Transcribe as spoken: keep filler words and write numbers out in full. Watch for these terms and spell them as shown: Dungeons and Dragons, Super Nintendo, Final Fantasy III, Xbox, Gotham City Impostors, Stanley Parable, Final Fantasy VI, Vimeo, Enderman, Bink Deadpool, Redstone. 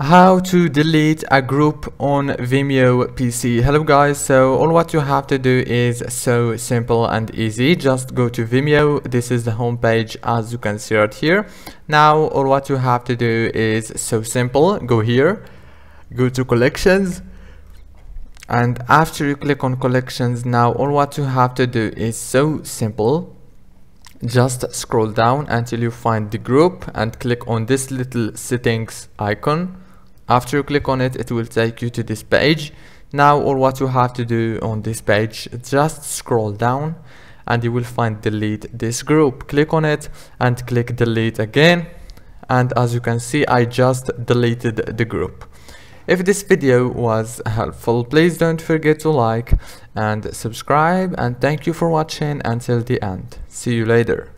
How to delete a group on Vimeo P C. Hello guys, so all what you have to do is so simple and easy. Just go to Vimeo. This is the home page, as you can see right here. Now all what you have to do is so simple. Go here, go to collections, and after you click on collections, now all what you have to do is so simple. Just scroll down until you find the group and click on this little settings icon. After you click on it, it will take you to this page. Now all what you have to do on this page, just scroll down and you will find delete this group. Click on it and click delete again, and as you can see, I just deleted the group. If this video was helpful, please don't forget to like and subscribe, and thank you for watching until the end. See you later.